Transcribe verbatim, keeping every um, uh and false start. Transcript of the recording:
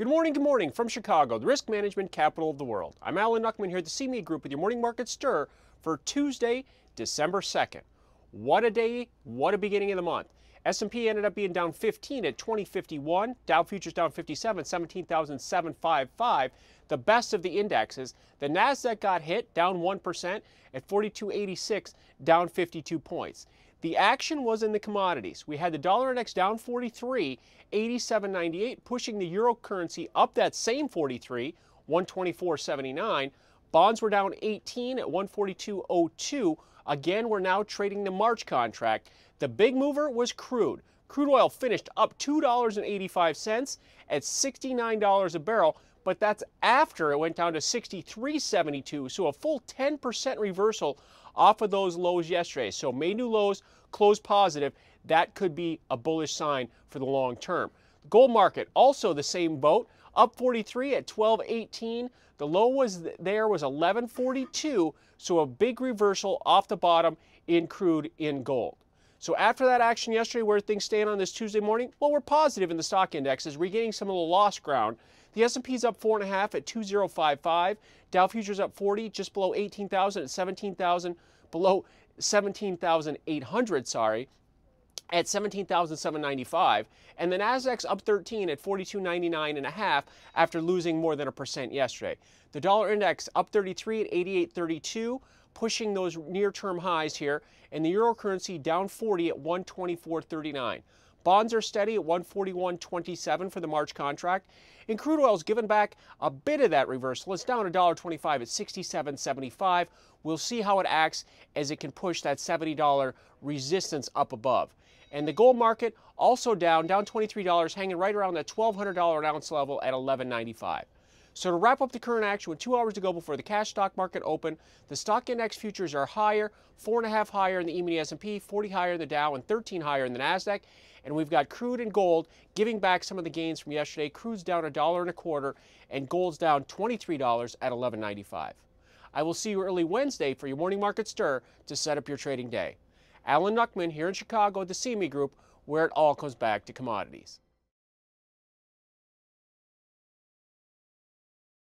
Good morning, good morning from Chicago, the risk management capital of the world. I'm Alan Nuckman here at the C M E Group with your Morning Market Stir for Tuesday, December second. What a day, what a beginning of the month. S and P ended up being down fifteen at twenty fifty-one. Dow futures down fifty-seven, seventeen thousand seven hundred fifty-five. The best of the indexes. The Nasdaq got hit, down one percent at forty-two eighty-six, down fifty-two points. The action was in the commodities. We had the dollar index down forty-three, eighty-seven ninety-eight, pushing the euro currency up that same forty-three, one twenty-four seventy-nine. Bonds were down eighteen at one forty-two oh two. Again, we're now trading the March contract. The big mover was crude. Crude oil finished up two dollars and eighty-five cents at sixty-nine dollars a barrel, but that's after it went down to sixty-three seventy-two, so a full ten percent reversal off of those lows yesterday. So made new lows, closed positive. That could be a bullish sign for the long term. The gold market, also the same boat, up forty-three at twelve eighteen. The low was there was eleven forty-two, so a big reversal off the bottom in crude, in gold. So after that action yesterday, where things stand on this Tuesday morning? Well, we're positive in the stock indexes, regaining some of the lost ground. The S and P's up four and a half at two thousand fifty-five. Dow futures up forty, just below eighteen thousand at seventeen thousand, below seventeen thousand eight hundred, sorry, at seventeen thousand seven hundred ninety-five. And the Nasdaq's up thirteen at forty-two ninety-nine and a half after losing more than a percent yesterday. The dollar index up thirty-three at eighty-eight thirty-two. Pushing those near-term highs here, and the euro currency down forty at one twenty-four thirty-nine. Bonds are steady at one forty-one twenty-seven for the March contract, and crude oil's given back a bit of that reversal. It's down one twenty-five at sixty-seven seventy-five. We'll see how it acts as it can push that seventy dollar resistance up above. And the gold market also down, down twenty-three dollars, hanging right around that twelve hundred dollar an ounce level at eleven ninety-five. So to wrap up the current action with two hours to go before the cash stock market open, the stock index futures are higher, four and a half higher in the emini S and P, forty higher in the Dow, and thirteen higher in the Nasdaq. And we've got crude and gold giving back some of the gains from yesterday. Crude's down a dollar and a quarter, and gold's down twenty-three dollars at eleven ninety-five. I will see you early Wednesday for your Morning Market Stir to set up your trading day. Alan Nuckman here in Chicago at the C M E Group, where it all comes back to commodities.